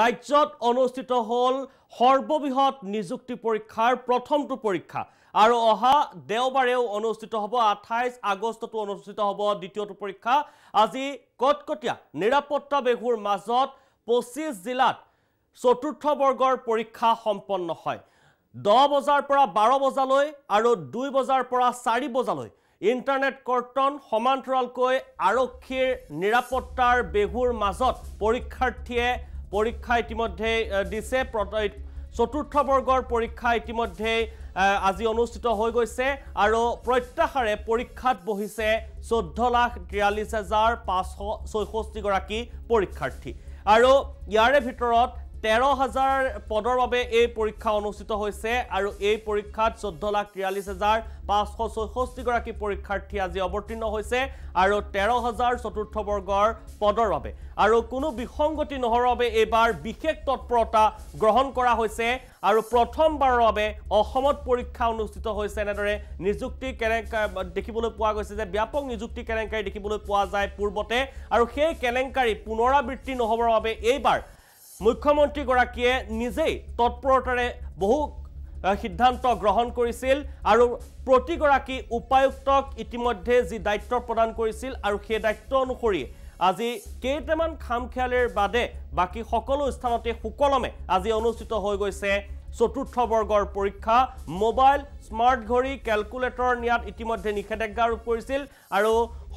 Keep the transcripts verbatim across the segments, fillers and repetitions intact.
ৰাজ্যত অনুষ্ঠিত হল সৰ্ববৃহৎ নিযুক্তি পৰীক্ষাৰ প্ৰথমটো পৰীক্ষা আৰু অহা দেওবাৰেও অনুষ্ঠিত হ'ব আঠাইশ আগষ্টত অনুষ্ঠিত হ'ব দ্বিতীয়টো পৰীক্ষা আজি কটকটিয়া নিৰাপত্তা বেহুৰ মাজত পঁচিশ জিলাত চতুৰ্থ বৰ্গৰ পৰীক্ষা সম্পন্ন হয় দহ বজাৰ পৰা বাৰ বজালৈ আৰু দুই বজাৰ পৰা চাৰি বজালৈ Internet Corton, Homantral Koi, Arokir, Nirapotar, Behur Mazot, Porikartie, Porikai Timote, Dise, Protoit, Soturta Borgor, Porikai Timote, Azionustito Hogoise, Aro, Protahare, Porikat Bohise, Sodola, Trializazar, Paso, Sohostigoraki, Porikarti, Aro, Yare Vitorot, Tero Hazar, Podorobe, A Porica, Nostito Hose, Aro, A Poricat, Sodola, Trializazar, Pasco Hostigoraki Poricarti as the Obortino Hose, Aro Tero Hazar, Soturtoborgor, Podorobe, Aro Kuno Bihongotin Horobe, Ebar, Bikectot Prota, Grohon Kora Hose, Aro Proton Barobe, O Homot Porica, Nostito Hose, Senatore, Nizukti, Kerenka, Dekibulu Puagos, Biapong, Nizukti, Kerenka, Dekibulu Puazai, Purbote, Aro He, Kerenkari, Punora Britin Horobe, Ebar. মুখ্যমন্ত্রী গৰাকীয়ে নিজেই তৎপৰতাৰে বহু সিদ্ধান্ত গ্ৰহণ কৰিছিল আৰু প্ৰতি গৰাকী উপায়ুক্তক ইতিমধ্যে যি দায়িত্ব প্ৰদান কৰিছিল আৰু সেই দায়িত্ব অনুসৰি আজি কেইটামান খামখেয়ালৰ বাদে বাকি সকলো স্থানতে সুকলমে আজি অনুষ্ঠিত হৈ গৈছে চতুৰ্থ বৰ্গৰ পৰীক্ষা মোবাইল স্মাৰ্ট ঘড়ী ক্যালকুলেটৰ নিয়াত ইতিমধ্যে নিষেধাজ্ঞা আৰোপ কৰিছিল আৰু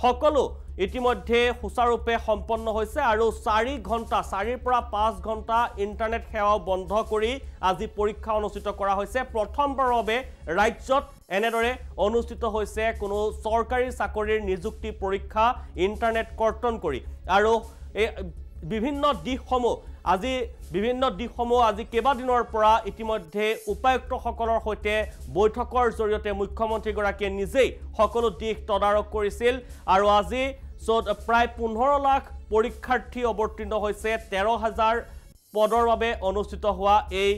সকলো ইতিমধ্যে হুসাৰূপে সম্পন্ন হৈছে আৰু চাৰি ঘন্টা চাৰি পৰা পাঁচ ঘন্টা ইন্টাৰনেট সেৱা বন্ধ কৰি আজি পৰীক্ষা অনুষ্ঠিত কৰা হৈছে প্ৰথমবাৰবে ৰাজ্যত এনেদৰে অনুষ্ঠিত হৈছে কোনো সৰকাৰি চাকৰিৰ নিযুক্তি পৰীক্ষা ইন্টাৰনেট কৰ্তন কৰি আৰু বিভিন্ন দিশসমূহ আজি বিভিন্ন দিশসমূহ আজি কেবা দিনৰ পৰা ইতিমধ্যে উপায়ুক্তসকলৰ সৈতে বৈঠকৰ জৰিয়তে মুখ্যমন্ত্ৰী গৰাকীয়ে নিজে সকলো দিশ তদাৰক কৰিছিল আৰু আজি সদ প্ৰায় পোন্ধৰ লাখ পৰীক্ষাৰ্থী অৱতীৰ্ণ হৈছে তেৰ হাজাৰ পদৰ বাবে অনুষ্ঠিত হোৱা এই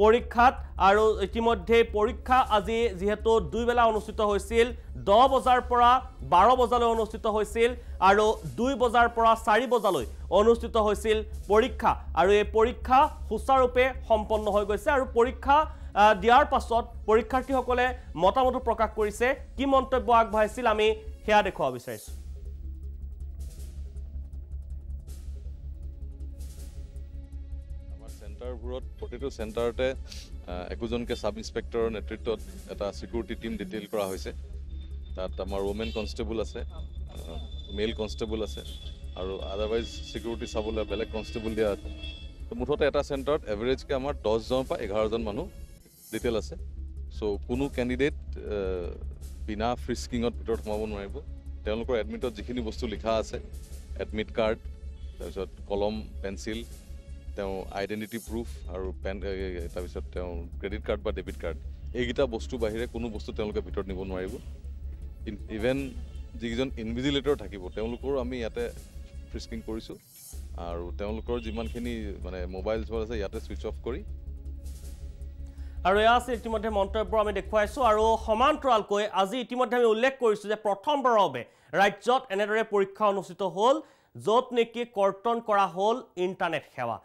পৰীক্ষাত আৰু ইতিমধ্যে পৰীক্ষা আজি যেহেতু দুই বেলা অনুষ্ঠিত হৈছিল দহ বজাৰ পৰা বাৰ বজালৈ অনুষ্ঠিত হৈছিল আৰু দুই বজাৰ পৰা চাৰি বজালৈ অনুষ্ঠিত হৈছিল পৰীক্ষা আৰু এই পৰীক্ষা হুসাৰূপে সম্পন্ন হৈ গৈছে আৰু পৰীক্ষা দিয়াৰ পাছত পৰীক্ষাৰ্থীসকলে মতামত প্ৰকাশ কৰিছে কি মন্তব্য আগবঢ়াইছিল আমি হেয়া দেখুৱাব বিচাৰিছো सेंटर बुरोट प्रतिटो सेंटर टे एकुजन के सब इंस्पेक्टर नेतृत्व तथा सिक्योरिटी टीम डिटेल करा हुई से तात हमारे वोमेन कांस्टेबल आसे मेल कांस्टेबल आसे और अदरवाइज सिक्योरिटी सब लोग बेलेक कांस्टेबल दिया तो मुठोटे ऐटा सेंटर एवरेज के हमारे दस जन पर ग्यारह जन मानो डिटेल आसे सो कुनु कैंडिडेट बिना फ्रिस्किंग और पिटोट मामून में बो तेरे को एडमिट और जिकनी वस्तु लिखा आसे एडमिट कार्ड जैसे column pencil Identity proof or pen, credit card or debit card. Egita bostu bahire kono bostu temloka bitor nibo noaribo. Even jigijon invigilator thakibo temlokor ami yate frisking korisu. Aru temlokor jiman khini mane mobiles bol ase yate switch off kori. আৰু ইয়াতে ইতিমধ্যে মন্তব্য আমি দেখুৱাইছো আৰু সমান্তৰালকৈ আজি ইতিমধ্যে আমি উল্লেখ কৰিছো যে প্ৰথমবাৰৰ বাবে ৰাজ্যত এনেদৰে পৰীক্ষা অনুষ্ঠিত হ'ল য'ত নেকি কৰ্তন কৰা হ'ল ইন্টাৰনেট সেৱা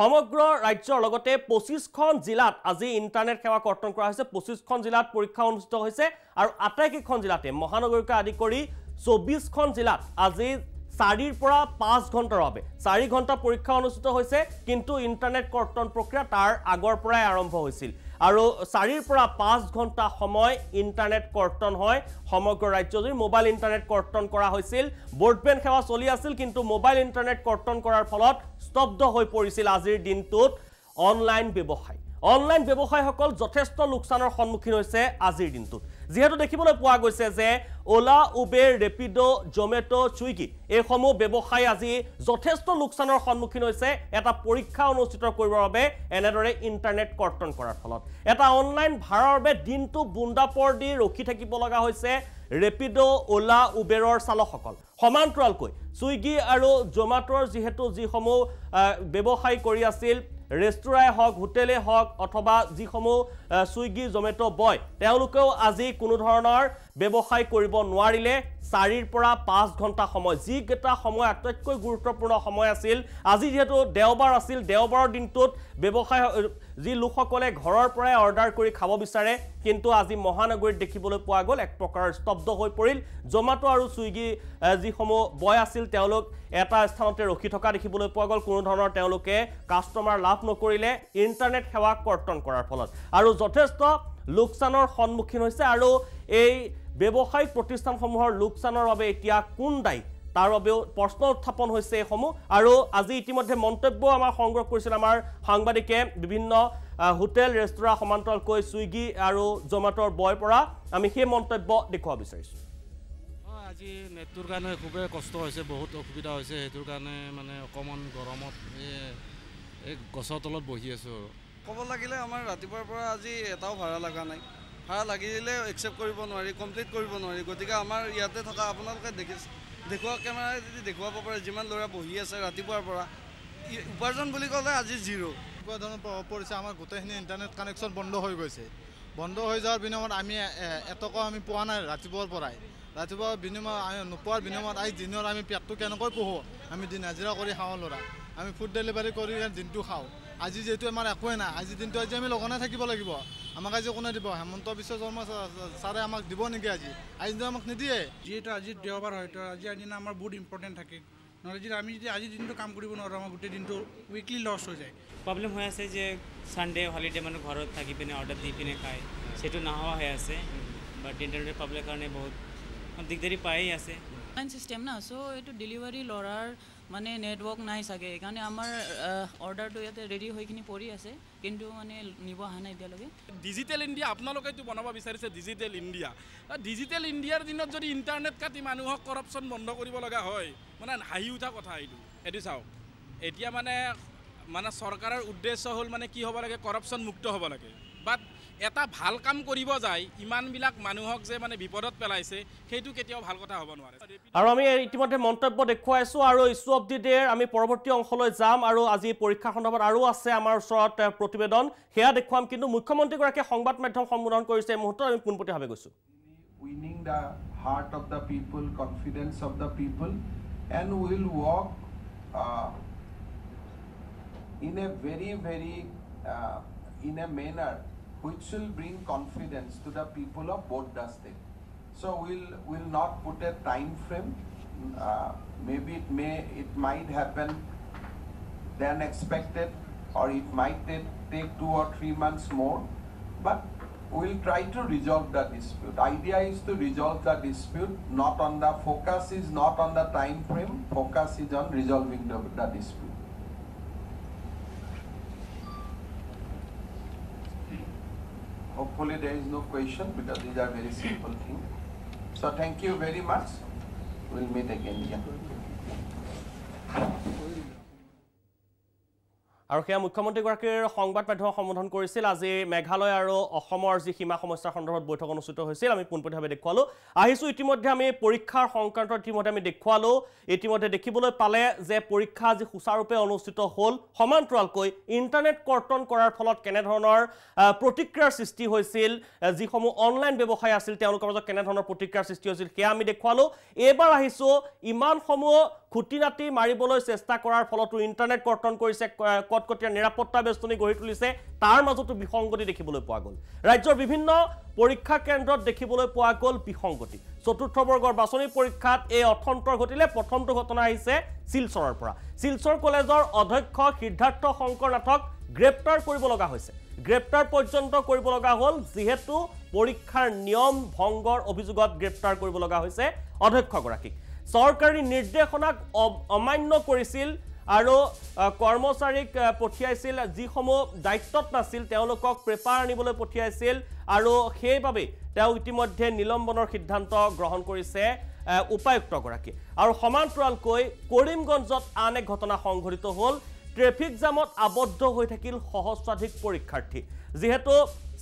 সমগ্ৰ ৰাজ্যৰ লগতে পঁচিশ খন জিলাত আজি ইন্টাৰনেট সেৱা কৰ্তন কৰা হৈছে পঁচিশ খন জিলাত পৰীক্ষা অনুষ্ঠিত হৈছে আৰু আটাইকেইখন জিলাতে মহানগৰীকা আদি কৰি চৌবিশ খন জিলাত আজি চাৰিৰ পৰা পাঁচ ঘণ্টাৰ বাবে চাৰি ঘণ্টা পৰীক্ষা অনুষ্ঠিত হৈছে কিন্তু ইন্টাৰনেট কৰ্তন প্ৰক্ৰিয়া তাৰ আগৰ পৰাই আৰম্ভ হৈছিল আৰু চাৰিৰ পৰা পাঁচ ঘণ্টা সময় ইন্টাৰনেট কৰ্তন হয় সমগ্ৰ ৰাজ্যজুৰি মোবাইল ইন্টাৰনেট কৰ্তন কৰা হৈছিল ব্ৰডবেণ্ড সেৱা চলি আছিল কিন্তু মোবাইল ইন্টাৰনেট কৰ্তন কৰাৰ ফলত স্তব্ধ হৈ পৰিছিল আজিৰ দিনটোত অনলাইন ব্যৱসায় অনলাইন ব্যৱসায়ীসকল যথেষ্ট লোকচানৰ সন্মুখীন হৈছে আজিৰ দিনটোত যেহেতু দেখিবলৈ পোৱা গৈছে যে ওলা উবেৰ ৰেপিডো জমেটো চুইগি এইসমূহ ব্যৱসায় আজি যথেষ্ট লোকচানৰ সন্মুখীন হৈছে এটা পৰীক্ষা অনুষ্ঠিত কৰিবৰ বাবে এনেদৰে ইন্টাৰনেট কৰ্তন কৰাৰ ফলত এটা অনলাইন ভাড়াৰ বাবে দিনটো বুন্দাপৰ দি ৰখি থাকিব লগা হৈছে ৰেপিডো ওলা উবেৰৰ চালকসকল সমান্তৰালকৈ চুইগি আৰু জমাটোৰ যেহেতু যিসমূহ ব্যৱসায় কৰি আছিল রেস্টুরায় হক হোটেলে হক অথবা জিসমূহ সুইগি জোমেটো বয় তেওলুকেও আজি কোনো ধৰণৰ ব্যৱসায় কৰিব নোৱাৰিলে চাৰিৰ পৰা পাঁচ ঘন্টা সময় যি গেটা সময় আটাইতকৈ গুৰুত্বপূৰ্ণ সময় আছিল আজি যেটো দেওবাৰ আছিল দেওবাৰৰ দিনটোত ব্যৱসায় যি লোকসকলে ঘৰৰ পৰা অৰ্ডাৰ কৰি খাব বিচাৰে কিন্তু আজি মহানগৰীত দেখিবলৈ পোৱা গল এক প্ৰকাৰৰ স্তব্ধ হৈ পৰিল জোমাটো আৰু সুইগি যিসমূহ বয় আছিল তেওলুক এটা স্থানতে ৰখি থকা দেখিবলৈ পোৱা গল কোনো ধৰণৰ তেওলুকে কাস্টমাৰ লাভ নকৰিলে ইন্টাৰনেট সেৱা কৰ্তন কৰাৰ ফলত আৰু যথেষ্ট লোকসানৰ সন্মুখীন হৈছে আৰু এই ব্যৱসায়িক প্ৰতিষ্ঠানসমূহৰ লোকসানৰ বাবে এতিয়া কোন দায়ী তাৰ বাবেও প্ৰশ্ন উত্থাপন হৈছে এসমো আৰু আজি ইতিমধ্যে মন্তব্য আমাৰ সংগ্ৰহ কৰিছিল আমাৰ সাংবাদিকে বিভিন্ন হোটেল ৰেষ্টুৰাঁ সমান্তৰালকৈ সুইগি আৰু জোমাটোৰ বয় পৰা আমি সেই মন্তব্য দেখুৱাব বিচাৰিছো আজি নেটৰ কাৰণে খুব কষ্ট হৈছে বহুত অসুবিধা হৈছে হেতুৰ কাৰণে মানে অকমান গৰমত এক গছৰ তলত বহি আছো কব লাগিলে আমাৰ ৰাতিপুৱাৰ পৰা আজি এটাও ভাড়া লাগা নাই ভাড়া লাগিলে একচেপ্ট কৰিব নোৱাৰি কমপ্লিট কৰিব নোৱাৰি গতিকে আমাৰ ইয়াতে থকা আপোনালোকে দেখি দেখুৱা কেমেৰাৰে যদি দেখুৱাব পাৰে যিমান লৰা বহি আছে ৰাতিপুৱাৰ পৰা উপাৰ্জন বুলি ক'লে আজি জিৰ' উপাৰ্জন পৰিছে আমাৰ গোটেইখিনি ইন্টাৰনেট কানেকশন বন্ধ হৈ গৈছে বন্ধ হৈ যোৱাৰ বিনিময়ত আমি এটকা আমি পোৱা নাই ৰাতিপুৱাৰ পৰাই ৰাতিপুৱা বিনিময় আমি নোপোৱাৰ বিনিময়ত আজি দিনৰ আমি পেটটো কেনেকৈ পোহো আমি দিন হাজিৰা কৰি খাওঁ লৰা আমি ফুড ডেলিভাৰি কৰি দিনটো খাওঁ আজি যেটো আমাৰ একোৱে না আজি দিনটো আজি আমি লগনে থাকিব লাগিব আমাক আজি কোনে দিব হেমন্ত বিশ্ব শর্মা স্যারে আমাক দিব নেকি আজি আজি আমাক নিদিয়ে যেটা আজি দেওবাৰ হয়তো আজি আজি না আমাৰ বহুত ইম্পৰ্টেণ্ট থাকে নহলে যদি আমি যদি আজি দিনটো কাম কৰিব নোৱাৰো আমাৰ গোটে দিনটো উইকলি লস হৈ যায় প্ৰবলেম হৈ আছে যে সানডে হলিডে মানে ঘৰত থাকি পিনে অৰ্ডাৰ দি পিনে খায় সেটো না হোৱা হৈ আছে বাট ইন্টাৰনেট প্ৰবলেম কাৰণে বহুত দিগদাৰি পাই আছে অনলাইন সিস্টেম না সো এটো ডেলিভাৰি লৰাৰ মানে নেটৱৰ্ক নাই সাগে এখানে আমাৰ অৰ্ডাৰটো ইয়াতে ৰেডি হৈখিনি পৰি আছে কিন্তু মানে নিবা হানা ইতিয়া লাগে ডিজিটেল ইন্ডিয়া আপোনালোকে তো বনাবা বিচাৰিছে ডিজিটেল ইন্ডিয়া ডিজিটেল ইন্ডিয়াৰ দিনত যদি ইন্টাৰনেট কাটি মানুহক কৰপচন বন্ধ কৰিব লগা হয় মানে হাই উঠা কথা আইটো এটো চাও এতিয়া মানে মানে সৰকাৰৰ উদ্দেশ্য হল মানে কি হ'ব লাগে কৰপচন মুক্ত হ'ব লাগে বাট এটা ভাল কাম কৰিব যায় ইমান বিলাক মানুহক যে মানে বিপদত পেলাইছে সেইটো কেতিয়াও ভাল কথা হ'ব নোৱাৰে আৰু আমি ইতিমধ্যে মন্তব্য দেখুৱাইছো আৰু ইস্যু অফ দি ডে আমি পৰৱৰ্তী অংশলৈ যাম আৰু আজি পৰীক্ষা খণ্ডত আৰু আছে আমাৰ ওচৰত প্ৰতিবেদন হেয়া দেখুৱাম কিন্তু মুখ্যমন্ত্ৰীগৰাকী সংবাদ মাধ্যম সম্বোধন কৰিছে মুহূৰ্ত আমি পুনপতিভাৱে গৈছো winning the heart of the people confidence of the people and will walk in a very very in a manner which will bring confidence to the people of both the state. So we'll will not put a time frame. Uh, maybe it may it might happen than expected, or it might take two or three months more. But we'll try to resolve the dispute. Idea is to resolve the dispute, not on the focus is not on the time frame. Focus is on resolving the, the dispute. Hopefully there is no question because these are very simple things. So thank you very much. We'll meet again. আৰু কে মুখ্যমন্ত্ৰীগৰাকীৰ সংবাদ মাধ্যম সম্বোধন কৰিছিল আজি মেঘালয় আৰু অসমৰ যি সীমা সমস্যা সন্দৰ্ভত বৈঠক অনুষ্ঠিত হৈছিল আমি পুনপতিভাৱে দেখুৱালো আহিছো ইতিমধ্যে আমি পৰীক্ষাৰ সংক্ৰান্তত ইতিমধ্যে আমি দেখুৱালো ইতিমধ্যে দেখিবলৈ পালে যে পৰীক্ষা যি সুচাৰুপে অনুষ্ঠিত হ'ল সমান্তৰালকৈ ইন্টাৰনেট কৰ্তন কৰাৰ ফলত কেনে ধৰণৰ প্ৰতিক্ৰিয়াৰ সৃষ্টি হৈছিল যিসমূহ অনলাইন ব্যৱসায় আছিল তেওঁলোকৰ মাজত কেনে ধৰণৰ প্ৰতিক্ৰিয়াৰ সৃষ্টি হৈছিল সেয়া আমি দেখুৱালো এবাৰ আহিছো ইমান সমূহ খুটিনাটি মাৰিবলৈ চেষ্টা কৰাৰ ফলতো ইন্টাৰনেট কৰ্তন কৰিছে কটকটিয়া নিৰাপত্তা বেষ্টনী গঢ়ি তুলিছে তাৰ মাজতো বিসংগতি দেখিবলৈ পোৱা গল ৰাজ্যৰ বিভিন্ন পৰীক্ষা কেন্দ্ৰত দেখিবলৈ পোৱা গল বিসংগতি চতুৰ্থ বৰ্গৰ বাছনি পৰীক্ষাত এই অথন্তৰ ঘটিলে প্ৰথমটো ঘটনা আহিছে শিলচৰৰ পৰা শিলচৰ কলেজৰ অধ্যক্ষ সিদ্ধাৰ্থ শংকৰ নাথক গ্ৰেপ্তাৰ কৰিব লগা হৈছে গ্ৰেপ্তাৰ পৰ্যন্ত কৰিব লগা হল যেহেতু পৰীক্ষাৰ নিয়ম ভংগৰ অভিযোগত গ্ৰেপ্তাৰ কৰিব লগা হৈছে অধ্যক্ষগৰাকীক চৰকাৰী নিৰ্দেশনাক অমান্য কৰিছিল আৰু কৰ্মচাৰীক পঠিয়াইছিল যিসমূহ দায়িত্বত নাছিল তেওঁলোকক প্ৰেপাৰ আনিবলৈ পঠিয়াইছিল আৰু সেইবাবে তেওঁ ইতিমধ্যে নিলম্বনৰ সিদ্ধান্ত গ্ৰহণ কৰিছে উপায়ুক্তগৰাকী আৰু সমান্তৰালকৈ কৰিমগঞ্জত আন এক ঘটনা সংঘটিত হ'ল ট্ৰেফিক জামত আবদ্ধ হৈ থাকিল সহস্ৰাধিক পৰীক্ষাৰ্থী যেহেতু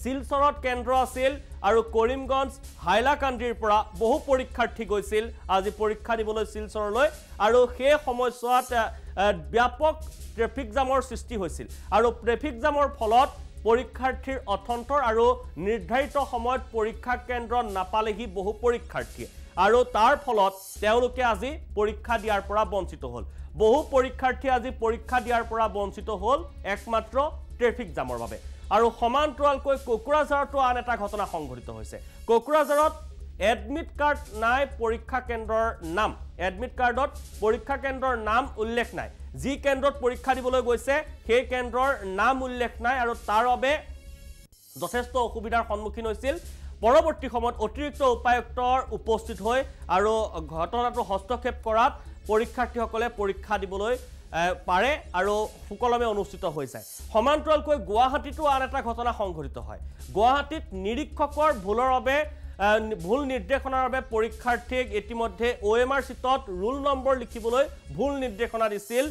শিলচৰত কেন্দ্ৰ আছিল আৰু কৰিমগঞ্জ হাইলাকান্দিৰ পৰা বহু পৰীক্ষাৰ্থী গৈছিল আজি পৰীক্ষা দিবলৈ শিলচৰলৈ আৰু সেই সময়ছোৱাত ব্যাপক ট্ৰেফিক জামৰ সৃষ্টি হৈছিল আৰু ট্ৰেফিক জামৰ ফলত পৰীক্ষাৰ্থীৰ অথন্তৰ আৰু নিৰ্ধাৰিত সময়ত পৰীক্ষা কেন্দ্ৰ নাপালেহি বহু পৰীক্ষাৰ্থী আৰু তাৰ ফলত তেওঁলোকে আজি পৰীক্ষা দিয়াৰ পৰা বঞ্চিত হ'ল বহু পৰীক্ষাৰ্থী আজি পৰীক্ষা দিয়াৰ পৰা বঞ্চিত হ'ল একমাত্ৰ ট্ৰেফিক জামৰ বাবে আৰু সমান্তৰালকৈ কোকৰাঝাৰটো আন এটা ঘটনা সংঘটিত হৈছে কোকৰাঝাৰত এডমিট কাৰ্ড নাই পৰীক্ষা কেন্দ্ৰৰ নাম এডমিট কাৰ্ডত পৰীক্ষা কেন্দ্ৰৰ নাম উল্লেখ নাই জি কেন্দ্ৰত পৰীক্ষা দিবলৈ গৈছে সেই কেন্দ্ৰৰ নাম উল্লেখ নাই আৰু তাৰ বাবে যথেষ্ট অসুবিধাৰ সন্মুখীন হৈছিল পৰৱৰ্তী সময়ত অতিৰিক্ত উপায়ুক্তৰ উপস্থিত হৈ আৰু ঘটনাটো হস্তক্ষেপ কৰাত পৰীক্ষাৰ্থীসকলে পৰীক্ষা দিবলৈ পাৰে আৰু ফুকলমে অনুষ্ঠিত হৈ যায় সমান্তৰালকৈ গুৱাহাটীটো আন এটা ঘটনা সংঘটিত হয় গুৱাহাটীত নিৰীক্ষকৰ ভুলৰ বাবে ভুল নিৰ্দেশনাৰ বাবে পৰীক্ষাৰ্থীক ইতিমধ্যে ওএমআৰ চিটত ৰুল নম্বৰ লিখিবলৈ ভুল নিৰ্দেশনা দিছিল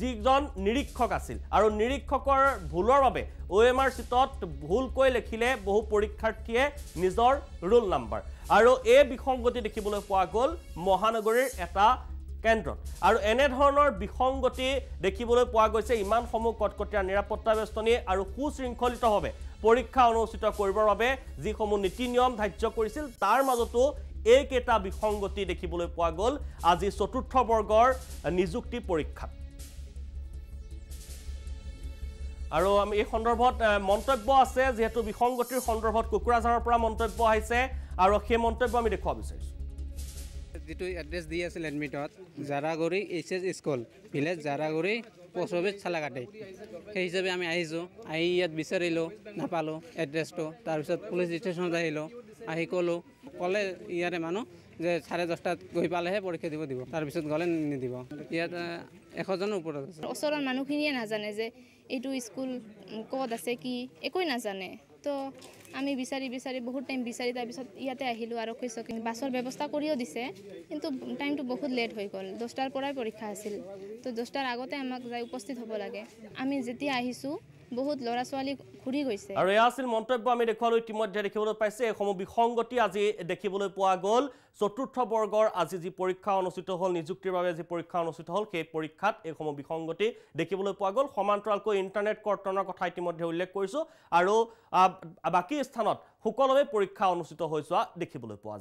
যিজন নিৰীক্ষক আছিল আৰু নিৰীক্ষকৰ ভুলৰ বাবে ওএমআৰ চিটত ভুলকৈ লিখিলে বহু পৰীক্ষাৰ্থীয়ে নিজৰ ৰুল নম্বৰ আৰু এই বিসংগতি দেখিবলৈ পোৱা গল মহানগৰীৰ এটা কেন্দ্ৰত আৰু এনে ধৰণৰ বিসংগতি দেখিবলৈ পোৱা গৈছে ইমান সমূহ কটকটীয়া নিৰাপত্তা ব্যৱস্থনী আৰু সুশৃংখলিতভাৱে পৰীক্ষা অনুষ্ঠিত কৰিবৰ বাবে যি সমূহ নীতি নিয়ম ধাৰ্য কৰিছিল তাৰ মাজতো এই কেটা বিসংগতি দেখিবলৈ পোৱা গল আজি চতুৰ্থ বৰ্গৰ নিযুক্তি পৰীক্ষা আৰু আমি এই সন্দৰ্ভত মন্তব্য আছে যেহেতু বিসংগতিৰ সন্দৰ্ভত কোকৰাঝাৰৰ পৰা মন্তব্য আহিছে আৰু সেই মন্তব্য আমি দেখুৱাব বিচাৰিছো যেটো এড্ৰেছ দি আছিল এডমিটত Jaraguri HS school village Jaraguri post office চালাকাটে সেই হিচাপে আমি আহিছোঁ আহি ইয়াত বিচাৰিলোঁ নাপালোঁ এড্ৰেছটো তাৰপিছত পুলিচ ষ্টেচনত আহিলোঁ আহি ক'লোঁ ক'লে ইয়াৰে মানুহ যে চাৰে দহটাত গৈ পালেহে পৰীক্ষা দিব দিব তাৰপিছত গ'লে নিদিব ইয়াত এশজনৰ ওপৰত আছে ওচৰৰ মানুহখিনিয়ে নাজানে যে এইটো স্কুল ক'ত আছে কি একোৱেই নাজানে তো আমি বিচাৰি বিচাৰি বহুত টাইম বিচাৰি তাৰ পিছত ইয়াতে আহিলোঁ আৰু কৈছোঁ বাছৰ ব্যৱস্থা কৰিও দিছে কিন্তু টাইমটো বহুত লেট হৈ গ'ল দহটাৰ পৰাই পৰীক্ষা আছিল তো দহটাৰ আগতে আমাক যাই উপস্থিত হ'ব লাগে আমি যেতিয়া আহিছোঁ বহুত ল'ৰা ছোৱালী ঘূৰি গৈছে আৰু এয়া আছিল মন্তব্য আমি দেখুৱালোঁ ইতিমধ্যে দেখিবলৈ পাইছে এই সমূহ বিসংগতি আজি দেখিবলৈ পোৱা গ'ল চতুৰ্থ বৰ্গৰ আজি যি পৰীক্ষা অনুষ্ঠিত হ'ল নিযুক্তিৰ বাবে যি পৰীক্ষা অনুষ্ঠিত হ'ল সেই পৰীক্ষাত এই সমূহ বিসংগতি দেখিবলৈ পোৱা গ'ল সমান্তৰালকৈ ইণ্টাৰনেট কৰ্তনৰ কথা ইতিমধ্যে উল্লেখ কৰিছোঁ আৰু বাকী স্থানত সকলোৱে পৰীক্ষা অনুষ্ঠিত হৈ যোৱা দেখিবলৈ পোৱা